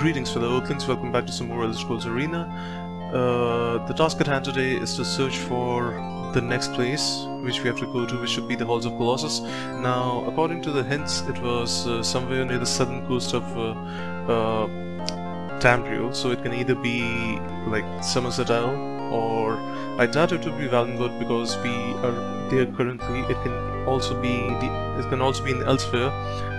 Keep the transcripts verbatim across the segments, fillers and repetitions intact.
Greetings fellow Earthlings, welcome back to some more Elder Scrolls Arena. Uh, the task at hand today is to search for the next place which we have to go to, which should be the Halls of Colossus. Now, according to the hints, it was uh, somewhere near the southern coast of uh, uh, Tamriel, so it can either be like Summerset Isle, or I doubt it would be Valenwood because we are there currently. It can also be the, it can also be in Elsweyr,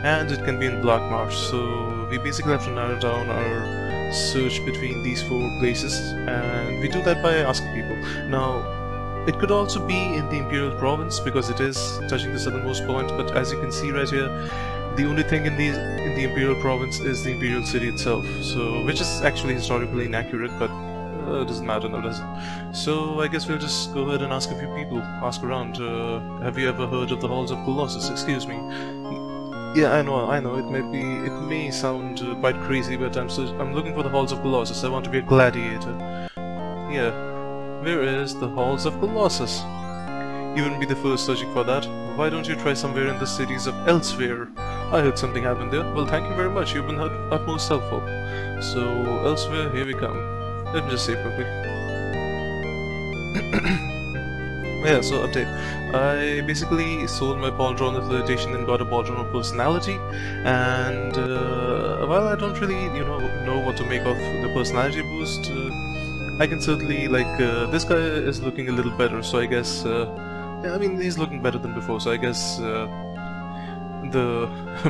and it can be in Black Marsh. So we basically have to narrow down our search between these four places, and we do that by asking people. Now, it could also be in the Imperial province because it is touching the southernmost point, but as you can see right here, the only thing in the, in the Imperial province is the Imperial city itself, so which is actually historically inaccurate, but uh, it doesn't matter now, does it? So I guess we'll just go ahead and ask a few people, ask around. Uh, have you ever heard of the Halls of Colossus? Excuse me. Yeah, I know, I know. It may be, it may sound uh, quite crazy, but I'm so, I'm looking for the Halls of Colossus. I want to be a gladiator. Yeah, where is the Halls of Colossus? You wouldn't be the first searching for that. Why don't you try somewhere in the cities of Elsweyr? I heard something happened there. Well, thank you very much. You've been utmost helpful. So Elsweyr, here we come. Let me just say quickly. Yeah, so update. I basically sold my pauldron of Flirtation and got a pauldron of Personality, and uh, while I don't really, you know, know what to make of the personality boost, uh, I can certainly, like, uh, this guy is looking a little better, so I guess, uh, yeah, I mean, he's looking better than before, so I guess uh, the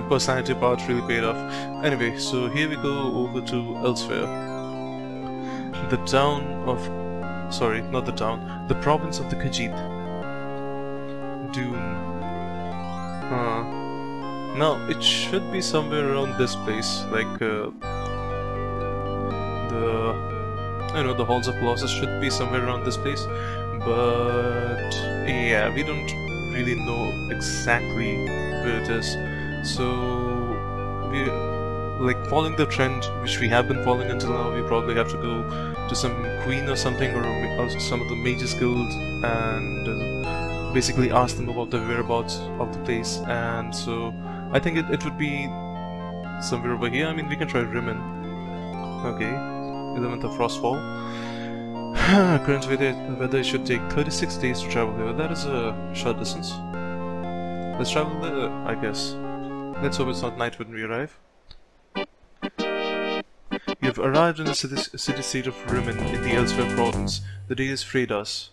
personality part really paid off. Anyway, so here we go over to Elsweyr, the town of Sorry, not the town. The province of the Khajiit. Doom. Huh. Now, it should be somewhere around this place. Like, uh, the... I know, the Halls of Colossus should be somewhere around this place. But... yeah, we don't really know exactly where it is. So... we... like, following the trend, which we have been following until now, we probably have to go to some queen or something, or, or some of the mages guild, and uh, basically ask them about the whereabouts of the place. And so, I think it, it would be somewhere over here. I mean, we can try Rimmen. Okay, eleventh of Frostfall. Current weather, weather, it should take thirty-six days to travel here. That is a short distance. Let's travel there, I guess. Let's hope it's not night when we arrive. You have arrived in the city, city state of Rimmen in the Elsweyr province. The day is Fredas,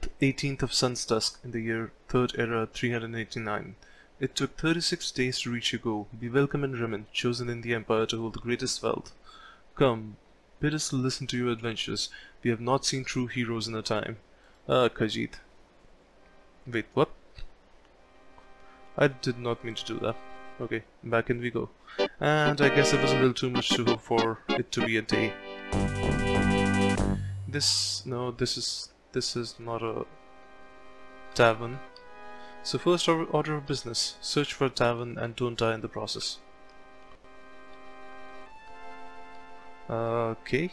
the eighteenth of Sun's Dusk in the year third Era three hundred eighty-nine. It took thirty-six days to reach your goal. Be welcome in Rimmen, chosen in the Empire to hold the greatest wealth. Come, bid us listen to your adventures. We have not seen true heroes in a time. Ah, Khajiit. Wait, what? I did not mean to do that. Okay, back in we go. And I guess it was a little too much to hope for it to be a day. This... no, this is... this is not a... tavern. So first order of business, search for a tavern and don't die in the process. Okay.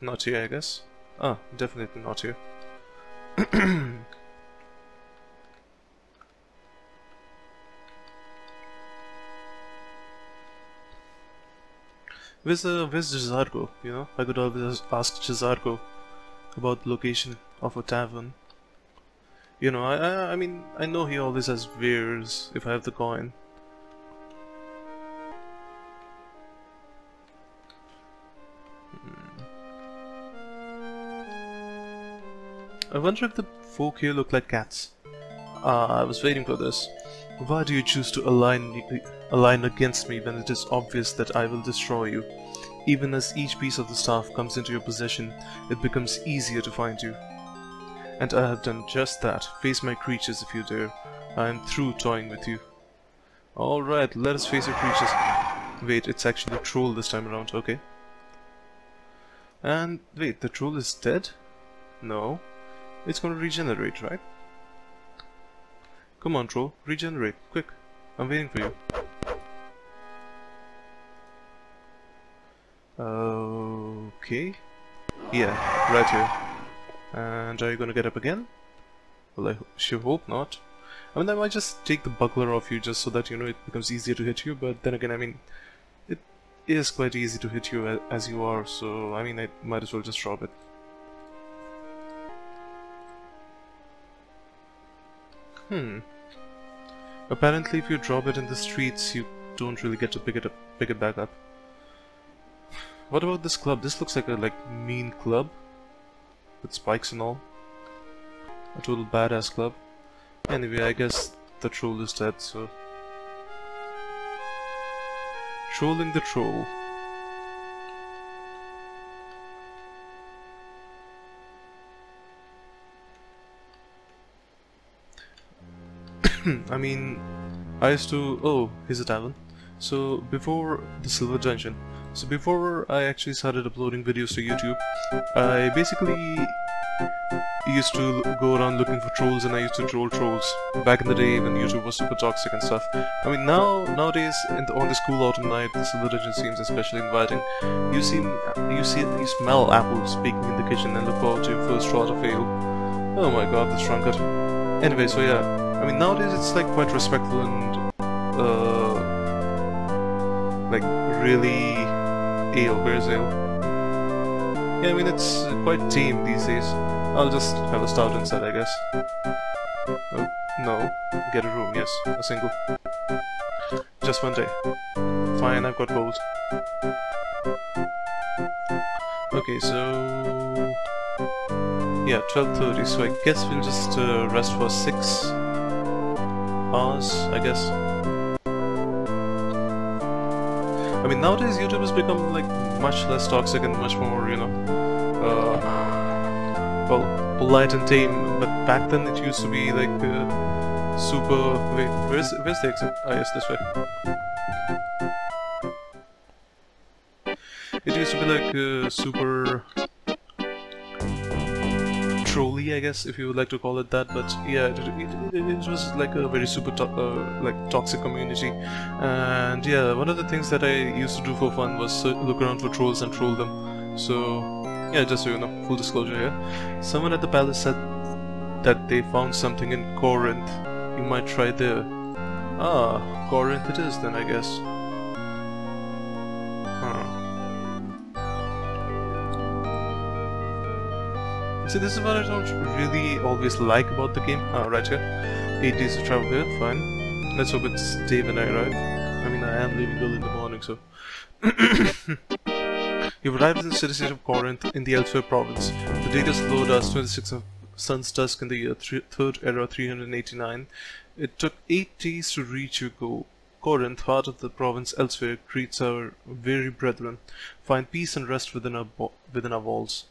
Not here, I guess. Ah, definitely not here. Where's, uh, where's Jizargo? You know, I could always ask Jizargo about the location of a tavern. You know, I, I, I mean, I know he always has wares if I have the coin. Hmm. I wonder if the folk here look like cats. Ah, I was waiting for this. Why do you choose to align align against me when it is obvious that I will destroy you? Even as each piece of the staff comes into your possession, it becomes easier to find you. And I have done just that. Face my creatures if you dare. I am through toying with you. Alright, let us face your creatures. Wait, it's actually a troll this time around, okay. And wait, the troll is dead? No. It's gonna regenerate, right? Come on, troll, regenerate, quick. I'm waiting for you. Okay. Yeah, right here. And are you gonna get up again? Well, I ho sure hope not. I mean, I might just take the buckler off you just so that, you know, it becomes easier to hit you, but then again, I mean, it is quite easy to hit you as you are, so I mean I might as well just drop it. Hmm. Apparently if you drop it in the streets you don't really get to pick it up pick it back up. What about this club? This looks like a like mean club. With spikes and all. A total badass club. Anyway, I guess the troll is dead, so... Trolling the troll. I mean, I used to... Oh, here's a tavern. So, before the Silver Dungeon. So, before I actually started uploading videos to YouTube, I basically... used to go around looking for trolls, and I used to troll trolls back in the day when YouTube was super toxic and stuff. I mean, now nowadays in the, on this cool autumn night, the Silver Dungeon seems especially inviting. You see, you see, you smell apples baking in the kitchen and look forward to your first shot of ale. Oh my God, this drunkard. Anyway, so yeah, I mean nowadays it's like quite respectful and uh, like really ale, where's ale? Yeah, I mean it's quite tame these days. I'll just have a start inside, I guess. Oh, no. Get a room, yes. A single. Just one day. Fine, I've got both. Okay, so... yeah, twelve thirty, so I guess we'll just uh, rest for six hours, I guess. I mean, nowadays YouTube has become, like, much less toxic and much more, you know... Uh, well, polite and tame, but back then it used to be like uh, super. Wait, where's where's the exit? Ah, yes, this way. It used to be like uh, super trolly, I guess, if you would like to call it that. But yeah, it, it, it, it was like a very super to uh, like toxic community. And yeah, one of the things that I used to do for fun was look around for trolls and troll them. So. Yeah, just so you know, full disclosure here. Someone at the palace said that they found something in Corinth. You might try there. Ah, Corinth it is then, I guess. Huh. See, this is what I don't really always like about the game. Ah, right here. Eight days to travel here, fine. Let's hope it's day when I arrive. I mean, I am leaving early in the morning, so... You've arrived in the city state of Corinth in the Elsweyr province. The date is low dust, twenty-six of sun's dusk in the year third era three hundred eighty-nine. It took eight days to reach your goal. Corinth, heart of the province Elsweyr, greets our weary brethren. Find peace and rest within our within our walls.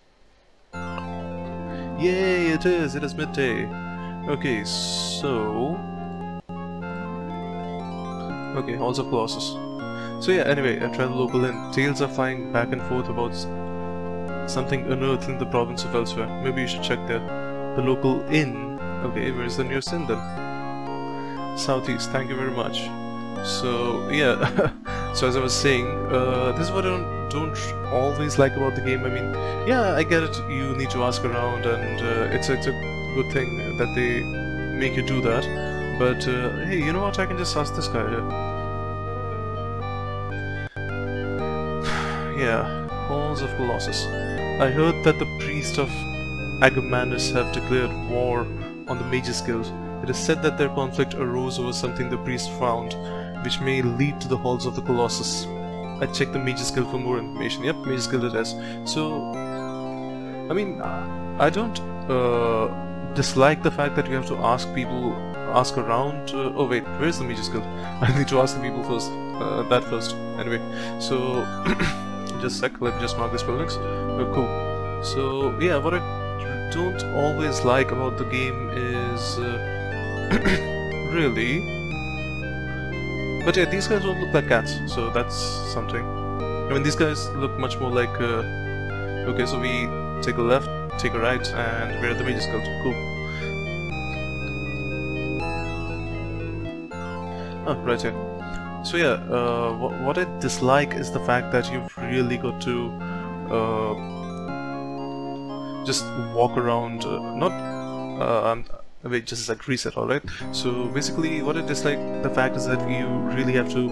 Yay! It is. It is midday. Okay, so okay, Halls of Colossus. So yeah, anyway, I try the local inn. Tales are flying back and forth about something unearthed in the province of Elsewhere. Maybe you should check there. The local inn. Okay, where's the nearest inn then? Southeast, thank you very much. So, yeah. So as I was saying, uh, this is what I don't, don't always like about the game. I mean, yeah, I get it. You need to ask around and uh, it's, it's a good thing that they make you do that. But, uh, hey, you know what? I can just ask this guy here. Yeah, Halls of Colossus. I heard that the priests of Agamanus have declared war on the Mages Guild. It is said that their conflict arose over something the priests found, which may lead to the Halls of the Colossus. I checked the Mages Guild for more information. Yep, Mages Guild it is. So, I mean, I don't uh, dislike the fact that you have to ask people, ask around. Uh, oh wait, where's the Mages Guild? I need to ask the people first. Uh, that first. Anyway, so. Just a sec, let me just mark these buildings. Oh, cool. So, yeah, what I don't always like about the game is... Uh, really... But yeah, these guys don't look like cats, so that's something. I mean, these guys look much more like... Uh, okay, so we take a left, take a right, and we're at the Mages Guild. Cool. Ah, right here. So yeah, uh, wh what I dislike is the fact that you've really got to uh, just walk around, uh, not, uh, um, wait, just like reset, alright? So basically what I dislike the fact is that you really have to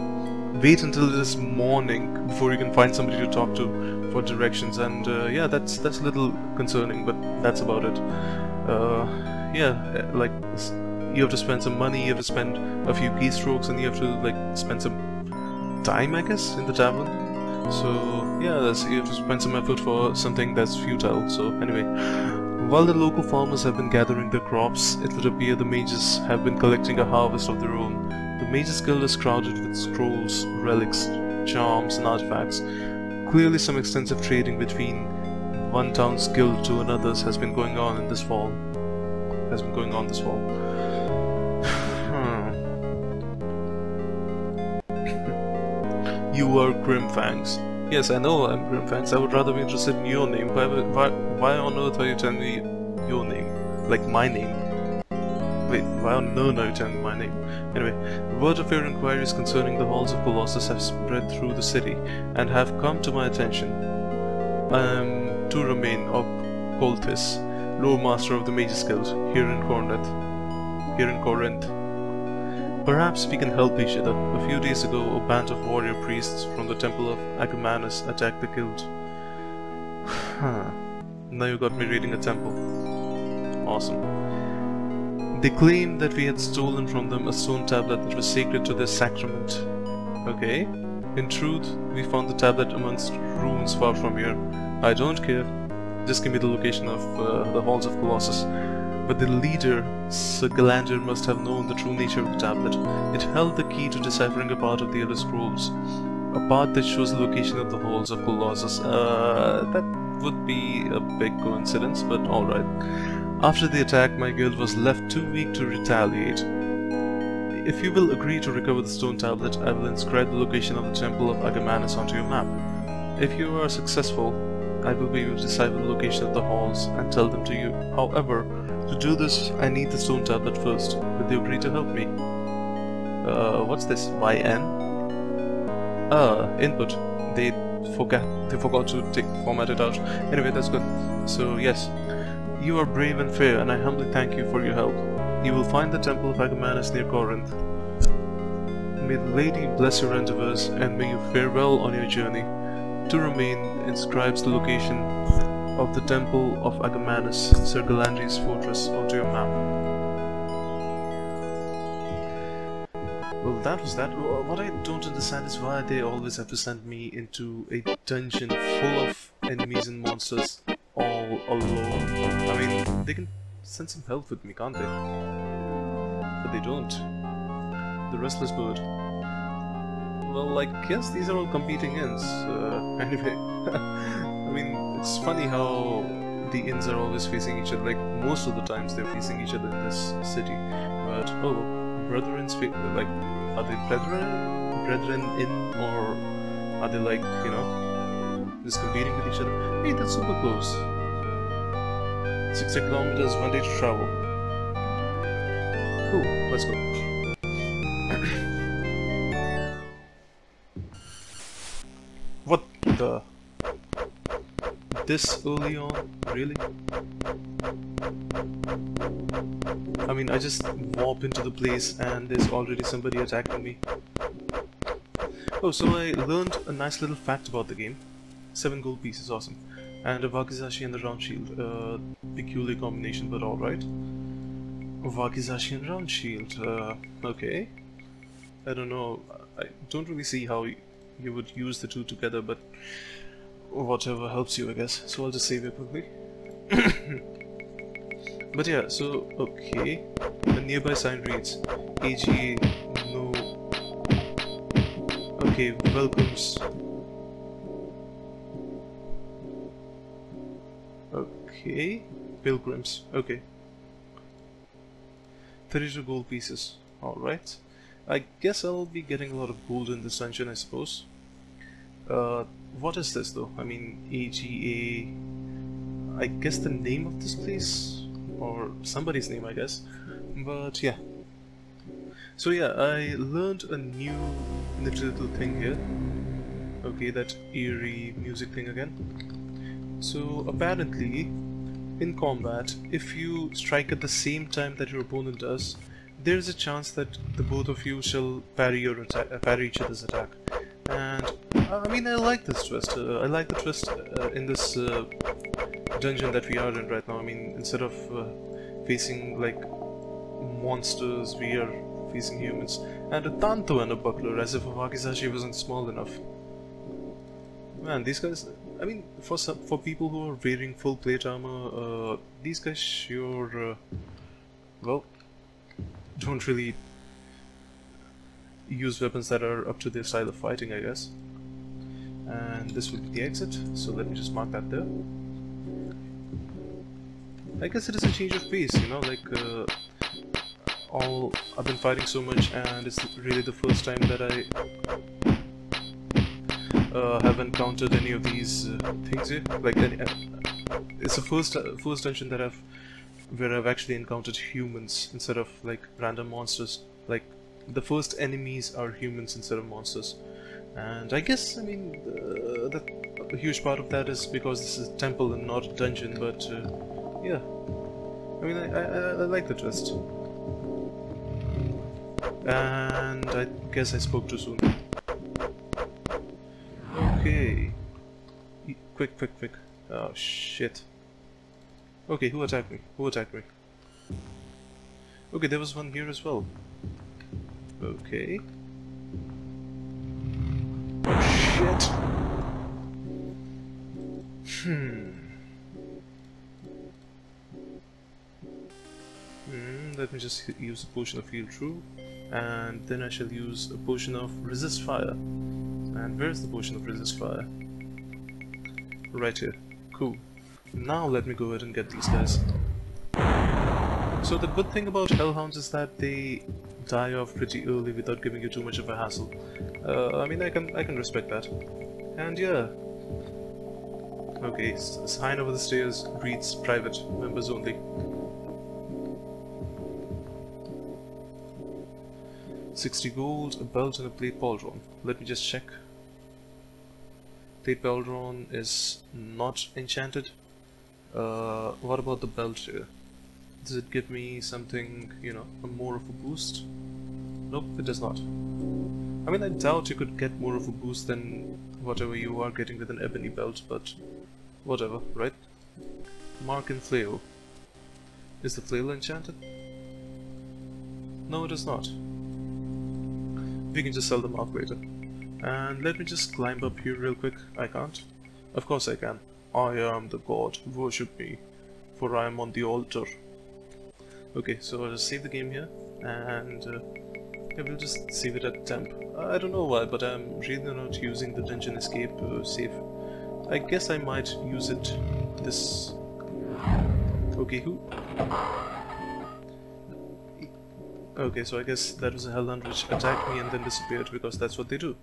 wait until this morning before you can find somebody to talk to for directions, and uh, yeah, that's that's a little concerning, but that's about it. Uh, yeah, like, you have to spend some money, you have to spend a few keystrokes, and you have to, like, spend some time, I guess, in the tavern. So yeah, that's, you have to spend some effort for something that's futile. So anyway, while the local farmers have been gathering their crops, it would appear the mages have been collecting a harvest of their own. The mages' guild is crowded with scrolls, relics, charms, and artifacts. Clearly some extensive trading between one town's guild to another's has been going on in this fall. Has been going on this fall. Hmm. You are Grimfangs. Yes, I know I'm Grimfangs. I would rather be interested in your name. Why, why, why on earth are you telling me your name? Like my name. Wait, why on earth are you telling me my name? Anyway, word of your inquiries concerning the Halls of Colossus have spread through the city and have come to my attention. I am Turamain of Coltis, Lord Master of the Mages Guild, here in Corinth. Here in Corinth. Perhaps we can help each other. A few days ago, a band of warrior priests from the Temple of Agamanus attacked the guild. Huh. Now you got me reading a temple. Awesome. They claimed that we had stolen from them a stone tablet that was sacred to their sacrament. Okay. In truth, we found the tablet amongst ruins far from here. I don't care. Just give me the location of uh, the Halls of Colossus. But the leader, Sir Galander, must have known the true nature of the tablet. It held the key to deciphering a part of the Elder Scrolls. A part that shows the location of the Halls of Colossus. Uh, that would be a big coincidence, but alright. After the attack, my guild was left too weak to retaliate. If you will agree to recover the stone tablet, I will inscribe the location of the Temple of Agamanus onto your map. If you are successful, I will be able to decipher the location of the halls and tell them to you. However, to do this, I need the stone tablet first. Will you agree to help me? Uh, what's this? Y N? Ah, input. They forgot, they forgot to take, format it out. Anyway, that's good. So, yes. You are brave and fair, and I humbly thank you for your help. You will find the Temple of Agamanus near Corinth. May the Lady bless your endeavors, and may you fare well on your journey. Turamain inscribes the location of the Temple of Agamanus, Sir Galandri's fortress, onto your map. Well, that was that. What I don't understand is why they always have to send me into a dungeon full of enemies and monsters all alone. I mean, they can send some help with me, can't they? But they don't. The Restless Bird. Well, I guess these are all competing inns. Uh, anyway, I mean, it's funny how the inns are always facing each other. Like, most of the times they're facing each other in this city. But, oh, brethren's, like, are they brethren, brethren inn, or are they, like, you know, just competing with each other? Hey, that's super close. sixty kilometers, one day to travel. Cool, let's go. What the? This early on? Really? I mean, I just warp into the place and there's already somebody attacking me. Oh, so I learned a nice little fact about the game. Seven gold pieces, awesome. And a Wakizashi and the round shield. Uh, peculiar combination, but alright. Wakizashi and round shield. Uh, okay. I don't know. I don't really see how you would use the two together, but whatever helps you, I guess. So I'll just save it quickly. But yeah, so, okay. The nearby sign reads A G A no. Okay, welcomes. Okay, pilgrims. Okay, thirty-two gold pieces. All right, I guess I'll be getting a lot of gold in this dungeon, I suppose. Uh, what is this though? I mean, A G A. I guess the name of this place, or somebody's name, I guess. But yeah. So yeah, I learned a new little thing here. Okay, that eerie music thing again. So apparently, in combat, if you strike at the same time that your opponent does, there's a chance that the both of you shall parry your attack, parry each other's attack. And I mean, I like this twist. Uh, I like the twist uh, in this uh, dungeon that we are in right now. I mean, instead of uh, facing like monsters, we are facing humans. And a tanto and a buckler, as if Wakizashi wasn't small enough. Man, these guys. I mean, for some, for people who are wearing full plate armor, uh, these guys sure, uh, well, don't really use weapons that are up to their style of fighting, I guess. And this will be the exit, so let me just mark that there. I guess it is a change of pace, you know, like, uh, all, I've been fighting so much and it's really the first time that I uh, have encountered any of these uh, things here. Like, any, uh, it's the first, uh, first dungeon that I've, where I've actually encountered humans instead of, like, random monsters. Like, the first enemies are humans instead of monsters. And I guess, I mean, uh, that, a huge part of that is because this is a temple and not a dungeon, but, uh, yeah. I mean, I, I, I like the twist. And I guess I spoke too soon. Okay. E quick, quick, quick. Oh, shit. Okay, who attacked me? Who attacked me? Okay, there was one here as well. Okay. Shit. Hmm. Hmm. Let me just use a potion of heal true, and then I shall use a potion of resist fire. And where's the potion of resist fire? Right here. Cool. Now let me go ahead and get these guys. So the good thing about hellhounds is that they die off pretty early without giving you too much of a hassle. Uh, I mean, I can I can respect that. And yeah. Okay, sign over the stairs reads private, members only. Sixty gold, a belt, and a plate pauldron. Let me just check. Plate pauldron is not enchanted. Uh, what about the belt here? Does it give me something, you know, more of a boost? Nope, it does not. I mean, I doubt you could get more of a boost than whatever you are getting with an ebony belt, but whatever, right? Mark and flail. Is the flail enchanted? No, it is not. We can just sell the mark later. And let me just climb up here real quick. I can't. Of course I can. I am the god, worship me, for I am on the altar. Okay, so I'll just save the game here, and uh, I will just save it at temp. I don't know why, but I'm really not using the dungeon escape uh, save. I guess I might use it this... Okay, who? Okay, so I guess that was a hellhound which attacked me and then disappeared, because that's what they do.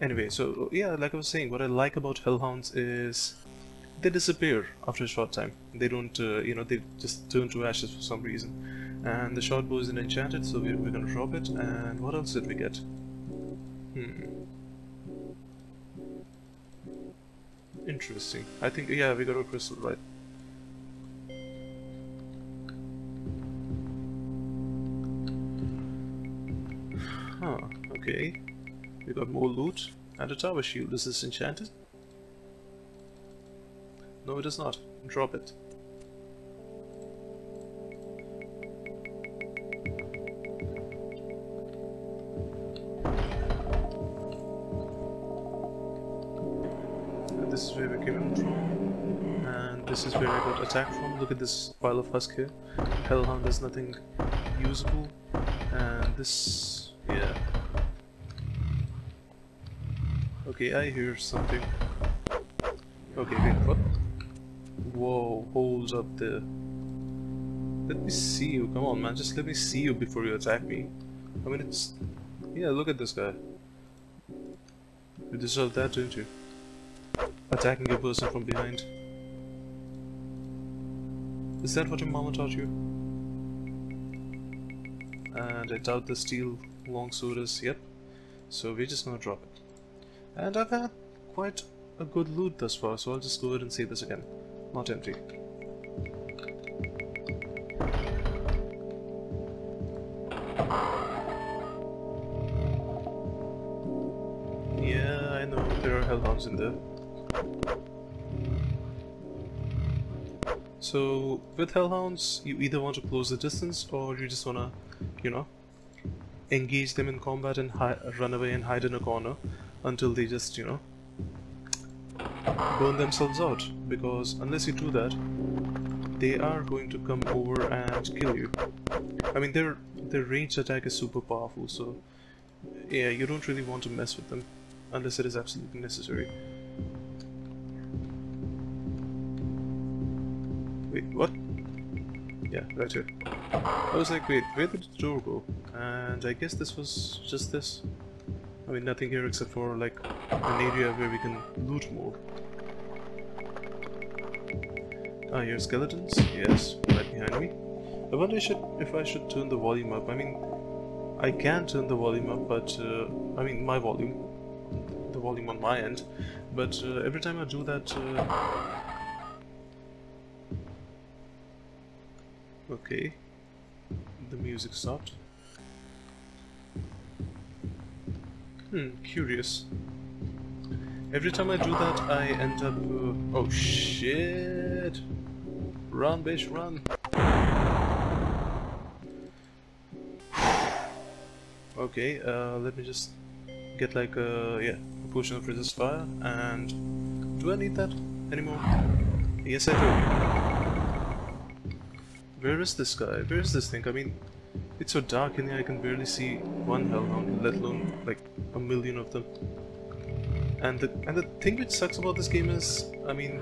Anyway, so yeah, like I was saying, what I like about hellhounds is... they disappear after a short time. They don't, uh, you know, they just turn to ashes for some reason. And the short bow isn't enchanted, so we're, we're gonna drop it. And what else did we get? Hmm. Interesting. I think, yeah, we got a crystal, right? Huh, okay. We got more loot. And a tower shield. Is this enchanted? No, it is not. Drop it. And this is where we came in from. And this is where I got attacked from. Look at this pile of husk here. Hellhound is nothing usable. And this... yeah. Okay, I hear something. Okay, wait, what? Whoa, hold up there. Let me see you, come on man, just let me see you before you attack me. I mean, it's... yeah, look at this guy. You deserve that, don't you? Attacking a person from behind. Is that what your mama taught you? And I doubt the steel longsword is, yep. So we're just gonna drop it. And I've had quite a good loot thus far, so I'll just go ahead and say this again. Not empty. hellhounds in there. So with hellhounds, you either want to close the distance or you just wanna, you know, engage them in combat and hi run away and hide in a corner until they just, you know, burn themselves out, because unless you do that, they are going to come over and kill you. I mean, their their ranged attack is super powerful, so yeah, you don't really want to mess with them unless it is absolutely necessary. Wait, what? Yeah, right here. I was like, wait, where did the door go? And I guess this was just this. I mean, nothing here except for like an area where we can loot more. Ah, here are skeletons. Yes, right behind me. I wonder should, if I should turn the volume up. I mean, I can turn the volume up, but uh, I mean my volume, the volume on my end. But uh, every time I do that. Uh, Okay, the music stopped. Hmm, curious. Every time I do that, I end up... Uh, oh shit! Run, bitch, run! Okay, uh, let me just get like a, yeah, a potion of resist fire, and... Do I need that anymore? Yes, I do. Where is this guy? Where is this thing? I mean, it's so dark in here I can barely see one hellhound, let alone like a million of them. And the and the thing which sucks about this game is, I mean,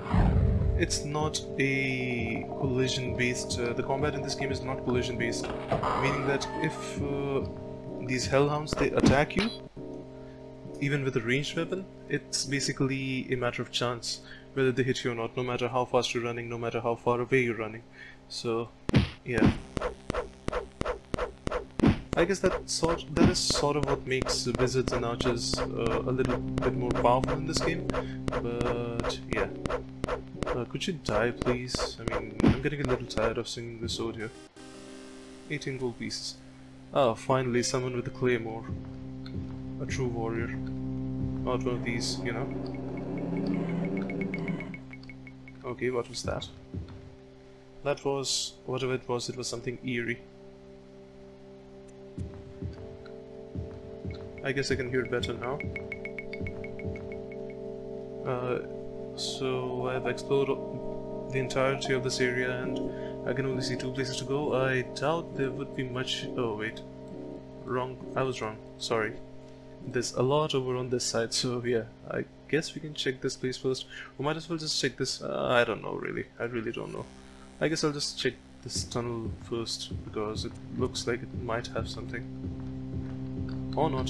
it's not a collision based. Uh, the combat in this game is not collision based, meaning that if uh, these hellhounds they attack you, even with a ranged weapon, it's basically a matter of chance whether they hit you or not. No matter how fast you're running, no matter how far away you're running. So, yeah. I guess that sort that is sort of what makes wizards and archers uh, a little bit more powerful in this game. But yeah, uh, could you die, please? I mean, I'm getting a little tired of swinging the sword here. eighteen gold pieces. Ah, oh, finally, someone with a claymore, a true warrior. Not one of these, you know. Okay, what was that? That was, whatever it was, it was something eerie. I guess I can hear it better now. Uh, so I've explored the entirety of this area and I can only see two places to go. I doubt there would be much... oh wait, wrong, I was wrong, sorry. There's a lot over on this side, so yeah, I guess we can check this place first. We might as well just check this, uh, I don't know really, I really don't know. I guess I'll just check this tunnel first, because it looks like it might have something. Or not.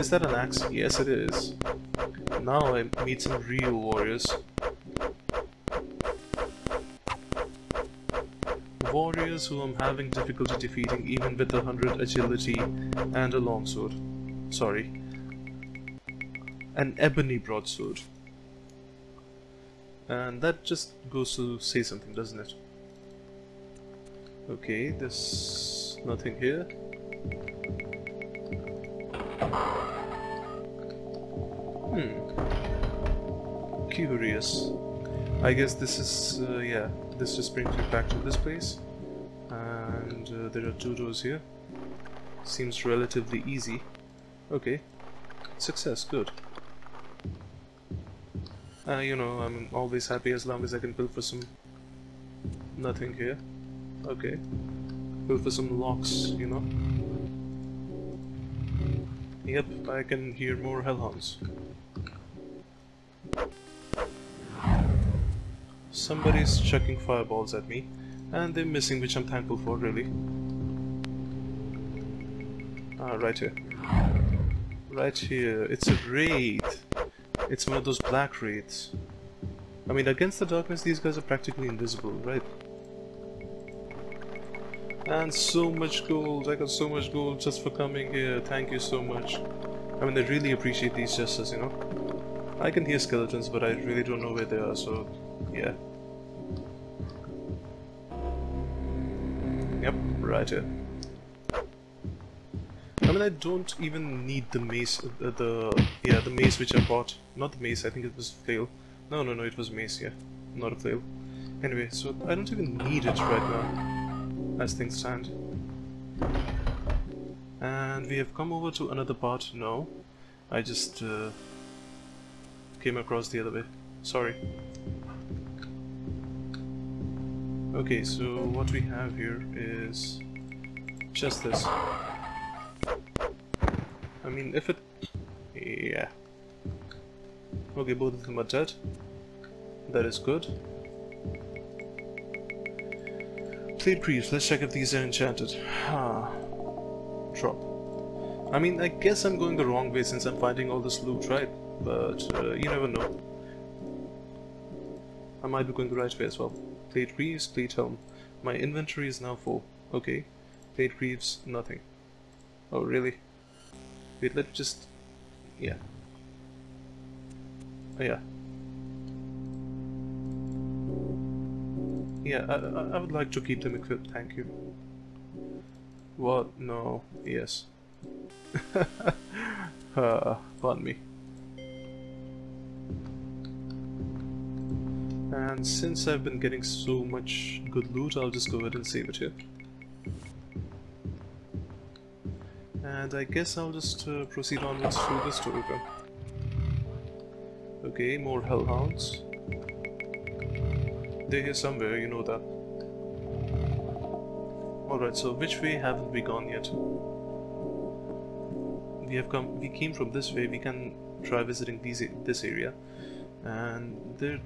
Is that an axe? Yes, it is. Now I meet some real warriors. Warriors who I'm having difficulty defeating even with a hundred agility and a longsword. Sorry. An ebony broadsword. And that just goes to say something, doesn't it? Okay, there's nothing here. Hmm. Curious. I guess this is, uh, yeah, this just brings me back to this place. And uh, there are two doors here. Seems relatively easy. Okay. Success, good. Uh, you know, I'm always happy as long as I can build for some... nothing here. Okay. Build for some locks, you know. Yep, I can hear more hellhounds. Somebody's chucking fireballs at me, and they're missing, which I'm thankful for, really. Ah, right here. Right here. It's a raid. It's one of those black wraiths. I mean, against the darkness, these guys are practically invisible, right? And so much gold! I got so much gold just for coming here. Thank you so much. I mean, I really appreciate these gestures, you know? I can hear skeletons, but I really don't know where they are, so... yeah. Yep, right here. I mean, I don't even need the mace, uh, the, yeah, the mace which I bought. Not the mace, I think it was flail. No, no, no, it was mace, yeah. Not a flail. Anyway, so I don't even need it right now, as things stand. And we have come over to another part now. I just uh, came across the other way. Sorry. Okay, so what we have here is just this. I mean, if it... yeah. Okay, both of them are dead. That is good. Plate briefs, let's check if these are enchanted. Huh. Drop. I mean, I guess I'm going the wrong way since I'm finding all this loot, right? But uh, you never know. I might be going the right way as well. Plate Reeves, Plate Helm. My inventory is now full. Okay. Plate Reeves, nothing. Oh, really? Wait, let's just... yeah. Oh, yeah. Yeah, I, I would like to keep them equipped, thank you. What? No. Yes. uh, pardon me. And since I've been getting so much good loot, I'll just go ahead and save it here. And I guess I'll just uh, proceed onwards through this door again. Okay, more hellhounds. They're here somewhere, you know that. Alright, so which way haven't we gone yet? We have come. We came from this way. We can try visiting these this area, and there.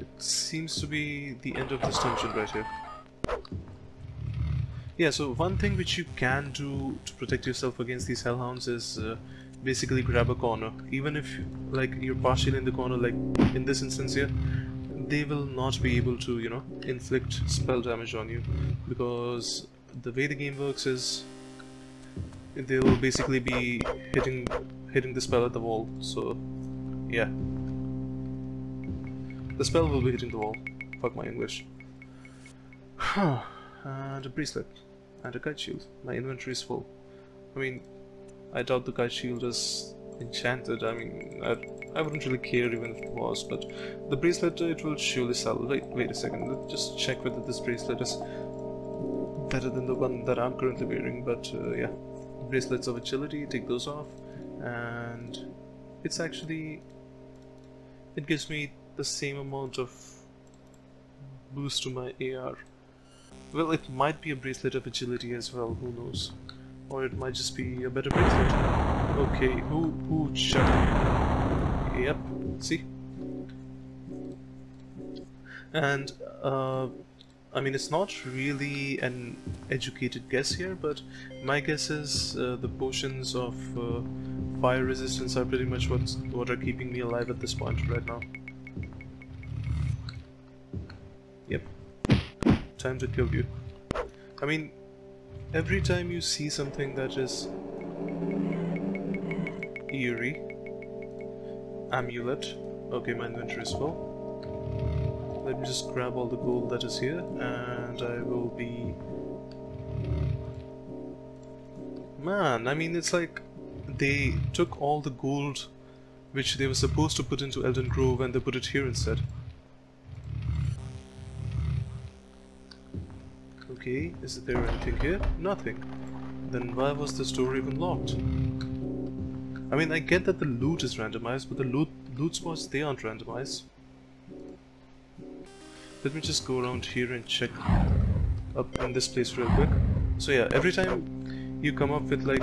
It seems to be the end of this dungeon right here. Yeah, so one thing which you can do to protect yourself against these hellhounds is uh, basically grab a corner. Even if like you're partially in the corner, like in this instance here, they will not be able to, you know, inflict spell damage on you, because the way the game works is they will basically be hitting hitting the spell at the wall. So yeah. The spell will be hitting the wall. Fuck my English. And a bracelet. And a kite shield. My inventory is full. I mean, I doubt the kite shield is enchanted. I mean, I, I wouldn't really care even if it was, but the bracelet, it will surely sell. Wait, wait a second. Let's just check whether this bracelet is better than the one that I'm currently wearing, but uh, yeah. Bracelets of agility, take those off. And it's actually... it gives me the same amount of boost to my A R. Well, it might be a bracelet of agility as well, who knows. Or it might just be a better bracelet. Okay, who who shut up. Yep, see? And uh I mean, it's not really an educated guess here, but my guess is uh, the potions of uh, fire resistance are pretty much what's, what are keeping me alive at this point right now. Yep. Time to kill you. I mean, every time you see something that is eerie. Amulet. Okay, my inventory is full. Let me just grab all the gold that is here, and I will be... man, I mean, it's like they took all the gold which they were supposed to put into Elden Grove and they put it here instead. Okay, is there anything here? Nothing. Then why was this door even locked? I mean, I get that the loot is randomized, but the loot, loot spots, they aren't randomized. Let me just go around here and check up in this place real quick. So yeah, every time you come up with like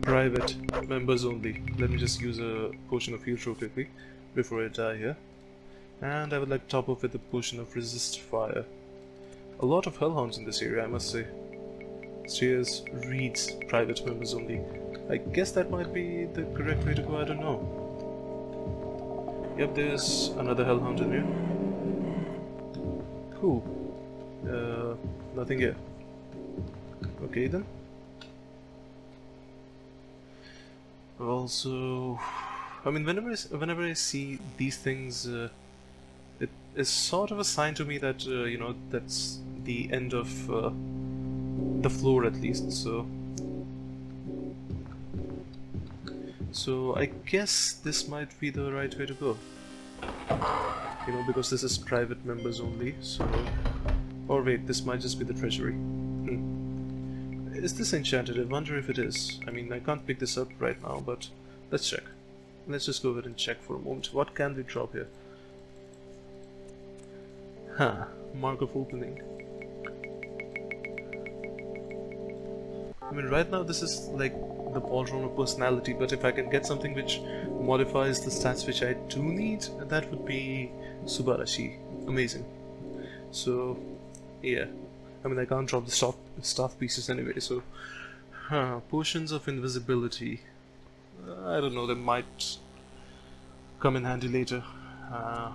private members only. Let me just use a potion of heal real quickly before I die here. And I would like to top up with a potion of resist fire. A lot of hellhounds in this area, I must say. Stairs, reads, private members only. I guess that might be the correct way to go, I don't know. Yep, there's another hellhound in here. Cool. Uh, nothing here. Okay then. Also, I mean, whenever I, whenever I see these things, uh, it is sort of a sign to me that, uh, you know, that's the end of uh, the floor at least, so So I guess this might be the right way to go. You know, because this is private members only, so... Or wait, this might just be the treasury. Hmm. Is this enchanted? I wonder if it is. I mean, I can't pick this up right now, but let's check. Let's just go ahead and check for a moment. What can we drop here? Huh, mark of opening. I mean, right now this is like the all-rounder personality, but if I can get something which modifies the stats which I do need, that would be Subarashi. Amazing. So, yeah. I mean, I can't drop the staff, staff pieces anyway, so... Huh, potions of invisibility. I don't know, they might come in handy later. Uh,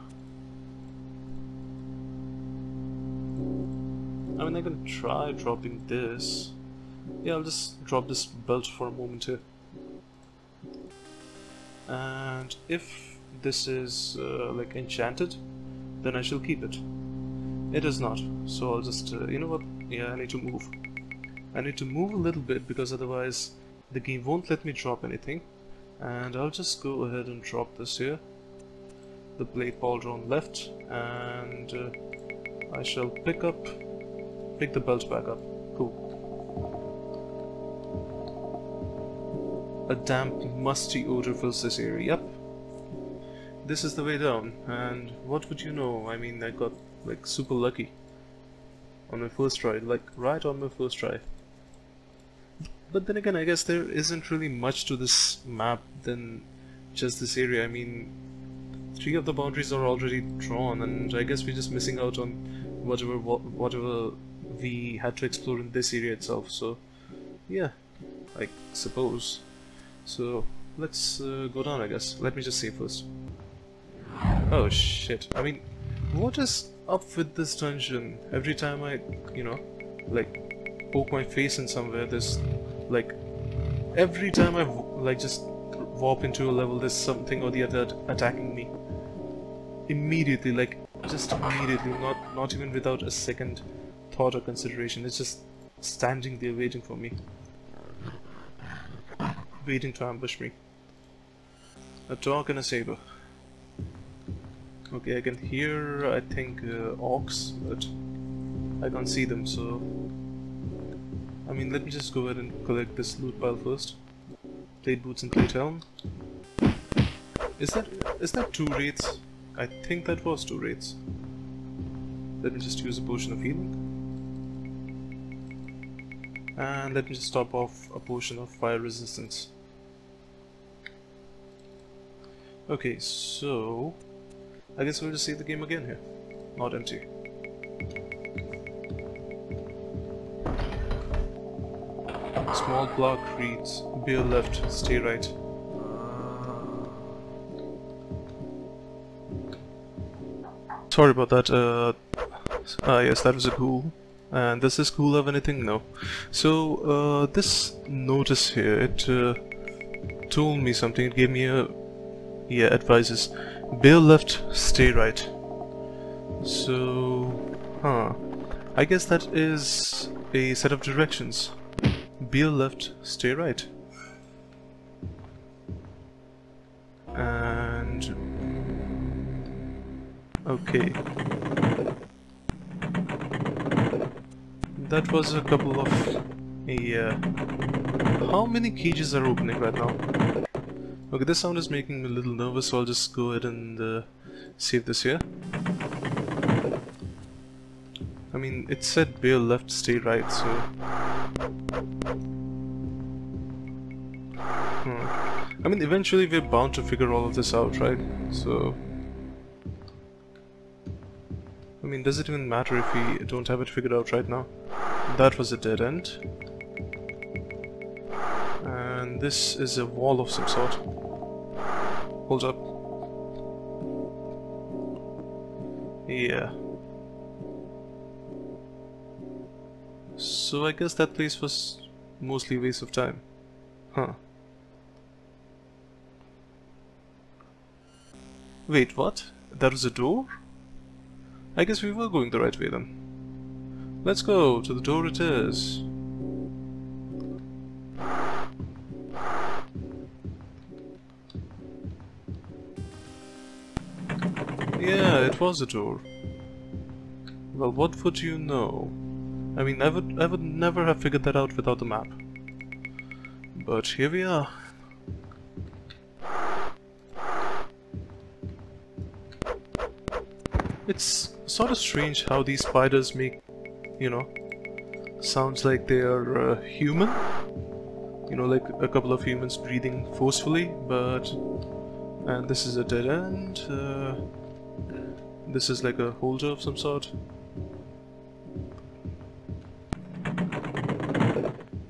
I mean, I can try dropping this. Yeah, I'll just drop this belt for a moment here. And if this is uh, like enchanted, then I shall keep it. It is not, so I'll just, uh, you know what, yeah, I need to move. I need to move a little bit because otherwise the game won't let me drop anything. And I'll just go ahead and drop this here. The blade pauldron left, and uh, I shall pick up, pick the belt back up. Cool. A damp, musty odor fills this area. Yep. This is the way down, and what would you know? I mean, I got, like, super lucky. On my first try, like, right on my first try. But then again, I guess there isn't really much to this map than just this area. I mean, three of the boundaries are already drawn, and I guess we're just missing out on whatever, whatever we had to explore in this area itself, so... Yeah, I suppose. So, let's uh, go down, I guess. Let me just see first. Oh shit, I mean, what is up with this dungeon? Every time I, you know, like, poke my face in somewhere, there's, like, every time I, like, just warp into a level, there's something or the other attacking me. Immediately, like, just immediately, not, not even without a second thought or consideration. It's just standing there waiting for me. Waiting to ambush me. A dog and a saber. Okay, I can hear, I think, uh, orcs, but I can't see them, so... I mean, let me just go ahead and collect this loot pile first. Plate boots and plate helm. Is that, is that two raids? I think that was two raids. Let me just use a potion of healing. And let me just top off a potion of fire resistance. Okay, so... I guess we'll just save the game again here. Not empty. Small block reads, bear left, stay right. Sorry about that, uh... Ah yes, that was a ghoul. And does this ghoul have anything? No. So, uh, this notice here, it uh, told me something, it gave me a... Yeah, advices. Bail left, stay right. So... Huh. I guess that is a set of directions. Bail left, stay right. And... Okay. That was a couple of... yeah... How many cages are opening right now? Okay, this sound is making me a little nervous, so I'll just go ahead and uh, save this here. I mean, it said bail left, stay right, so... Hmm. I mean, eventually we're bound to figure all of this out, right? So... I mean, does it even matter if we don't have it figured out right now? That was a dead end. And this is a wall of some sort. Hold up. Yeah. So I guess that place was mostly a waste of time. Huh. Wait, what? That was a door? I guess we were going the right way then. Let's go, to the door it is. Yeah, it was a door. Well, what would you know? I mean, I would, I would never have figured that out without the map. But here we are. It's sort of strange how these spiders make, you know, sounds like they are uh, human. You know, like a couple of humans breathing forcefully, but... And this is a dead end. Uh, this is like a holder of some sort.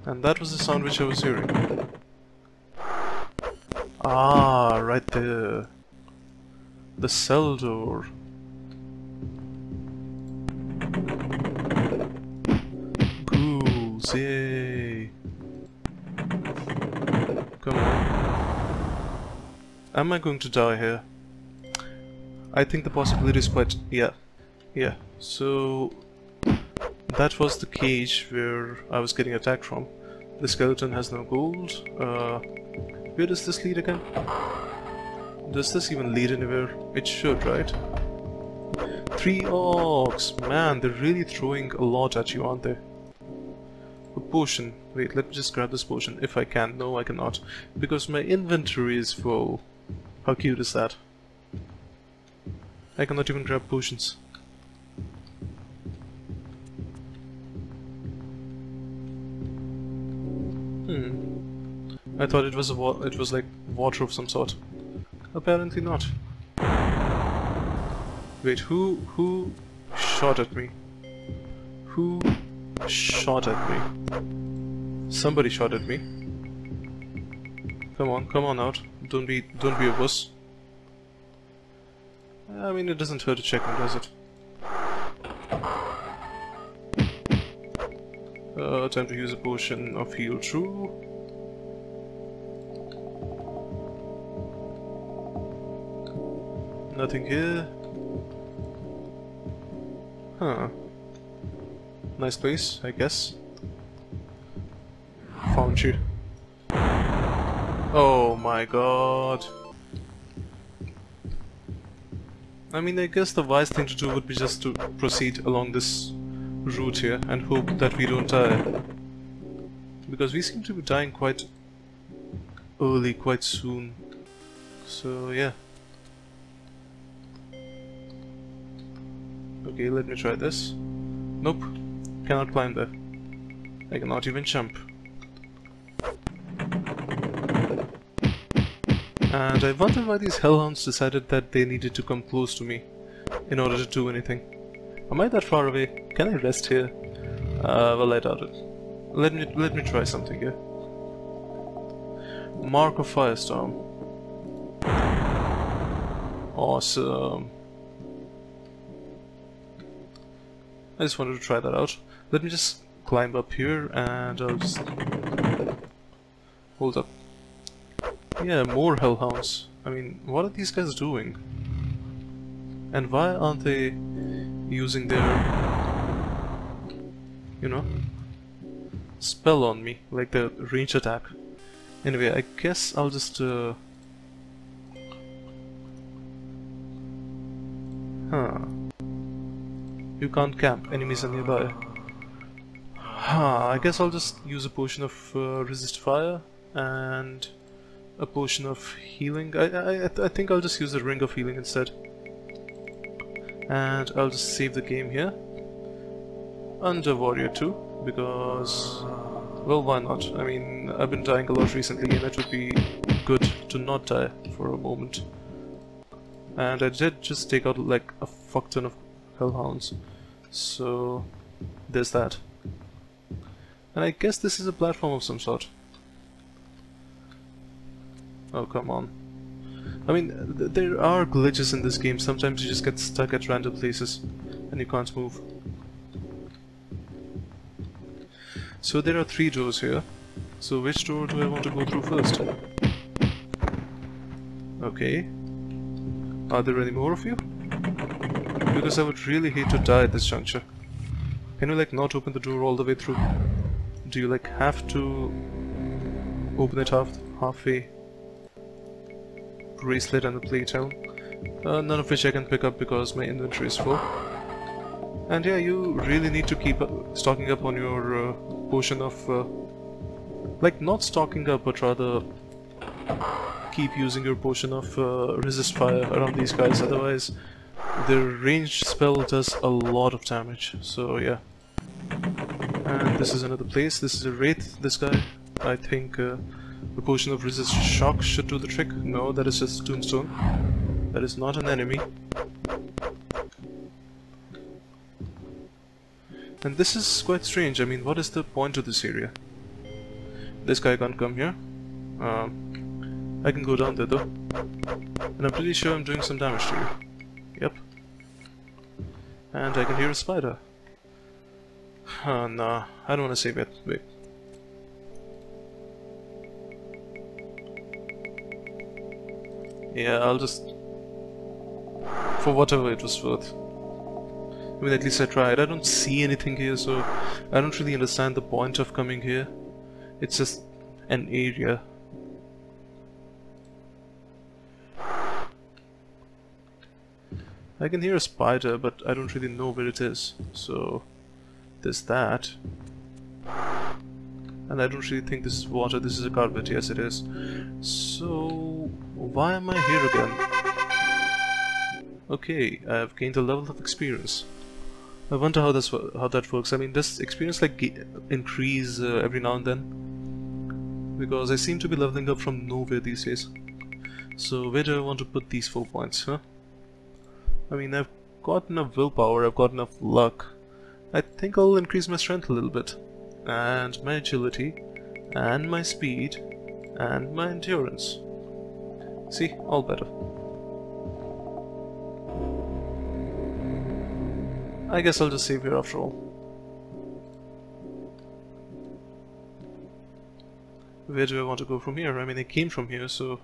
And that was the sound which I was hearing. Ah, right there. The cell door. Ghouls, yay. Come on. Am I going to die here? I think the possibility is quite... yeah. Yeah, so... That was the cage where I was getting attacked from. The skeleton has no gold. Uh, where does this lead again? Does this even lead anywhere? It should, right? Three orcs! Man, they're really throwing a lot at you, aren't they? A potion. Wait, let me just grab this potion, if I can. No, I cannot. Because my inventory is full. How cute is that? I cannot even grab potions. I thought it was a wa it was like water of some sort. Apparently not. Wait, who who shot at me? Who shot at me? Somebody shot at me. Come on, come on out. Don't be don't be a wuss. I mean, it doesn't hurt to check him, does it? Uh, time to use a potion of heal true. Nothing here. Huh. Nice place, I guess. Found you. Oh my god. I mean, I guess the wise thing to do would be just to proceed along this route here and hope that we don't die. Because we seem to be dying quite early, quite soon. So yeah. Okay, let me try this. Nope, cannot climb there. I cannot even jump. And I wonder why these hellhounds decided that they needed to come close to me in order to do anything. Am I that far away? Can I rest here? Uh, well, I doubt it. Let me let me try something here. Mark of Firestorm. Awesome. I just wanted to try that out. Let me just climb up here and I'll just... Hold up. Yeah, more hellhounds. I mean, what are these guys doing? And why aren't they using their... You know? Spell on me, like the range attack. Anyway, I guess I'll just... Uh... Huh. You can't camp, enemies are nearby. Huh, I guess I'll just use a potion of uh, resist fire and a potion of healing. I, I, I think I'll just use a ring of healing instead. And I'll just save the game here. Under Warrior two, because... Well, why not? I mean, I've been dying a lot recently and it would be good to not die for a moment. And I did just take out like a fuck ton of hellhounds. So there's that. And I guess this is a platform of some sort. Oh, come on. I mean, th there are glitches in this game. Sometimes you just get stuck at random places and you can't move. So there are three doors here. So which door do I want to go through first? Okay. Are there any more of you? Because I would really hate to die at this juncture. Can you like not open the door all the way through? Do you like have to open it half halfway? Bracelet and the playtime. uh, none of which I can pick up because my inventory is full. And yeah, you really need to keep up, stocking up on your uh, potion of... Uh, like, not stocking up, but rather keep using your potion of uh, resist fire around these guys, otherwise their ranged spell does a lot of damage, so yeah. And this is another place, this is a wraith, this guy. I think uh, the potion of resist shock should do the trick. No, that is just tombstone. That is not an enemy. And this is quite strange, I mean, what is the point of this area? This guy can't come here. Um, I can go down there though. And I'm pretty sure I'm doing some damage to you. Yep. And I can hear a spider. Oh, nah, I don't want to save it. Wait. Yeah, I'll just... for whatever it was worth. I mean, at least I tried. I don't see anything here, so I don't really understand the point of coming here. It's just an area. I can hear a spider, but I don't really know where it is, so... there's that. And I don't really think this is water, this is a carpet, yes it is. So... why am I here again? Okay, I have gained a level of experience. I wonder how, that's, how that works. I mean, does experience like increase uh, every now and then? Because I seem to be leveling up from nowhere these days. So where do I want to put these four points, huh? I mean, I've got enough willpower, I've got enough luck. I think I'll increase my strength a little bit. And my agility. And my speed. And my endurance. See, all better. I guess I'll just save here after all. Where do I want to go from here? I mean, I came from here, so...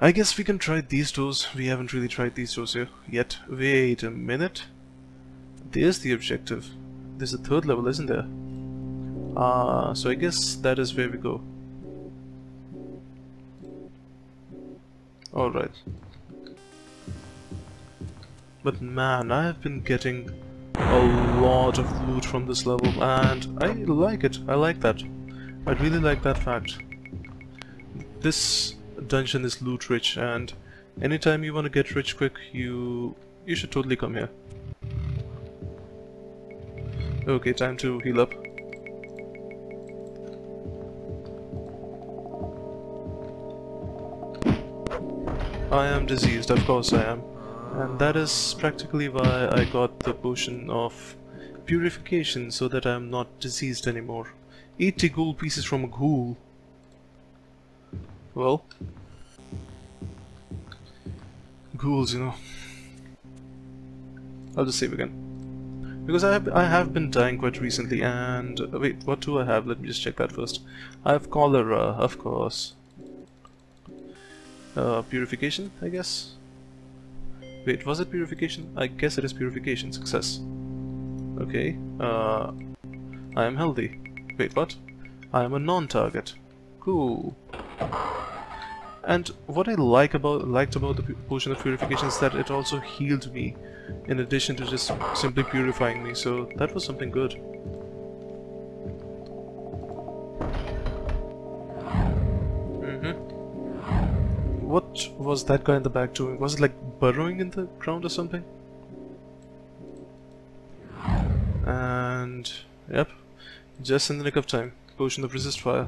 I guess we can try these doors. We haven't really tried these doors here yet. Wait a minute. There's the objective. There's a third level, isn't there? Ah, uh, so I guess that is where we go. Alright. But man, I have been getting a lot of loot from this level and I like it, I like that. I really like that fact. This dungeon is loot rich and anytime you want to get rich quick, you you should totally come here. Okay, time to heal up. I am diseased, of course I am. And that is practically why I got the potion of purification, so that I'm not diseased anymore. eighty gold pieces from a ghoul. Well, ghouls, you know. I'll just save again. Because I have, I have been dying quite recently and... Uh, wait, what do I have? Let me just check that first. I have cholera, of course. Uh, purification, I guess? Wait, was it purification? I guess it is purification. Success. Okay. Uh, I am healthy. Wait, what? I am a non-target. Cool. And what I like about liked about the potion of purification is that it also healed me, in addition to just simply purifying me. So that was something good. What was that guy in the back doing? Was it like burrowing in the ground or something? And... yep. Just in the nick of time. Potion of resist fire.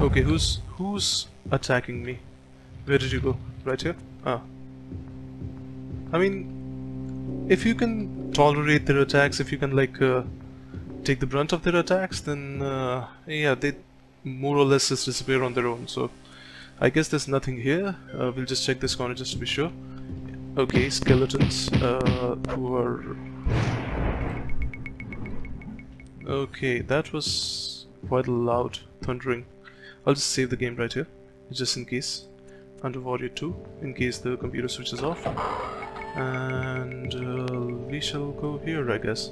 Okay, who's... who's attacking me? Where did you go? Right here? Ah. I mean... if you can tolerate their attacks, if you can like... Uh, take the brunt of their attacks, then... Uh, yeah, they more or less just disappear on their own, so... I guess there's nothing here. Uh, we'll just check this corner just to be sure. Okay, skeletons uh, who are... okay, that was quite loud thundering. I'll just save the game right here, just in case. Under Warrior two, in case the computer switches off. And uh, we shall go here, I guess.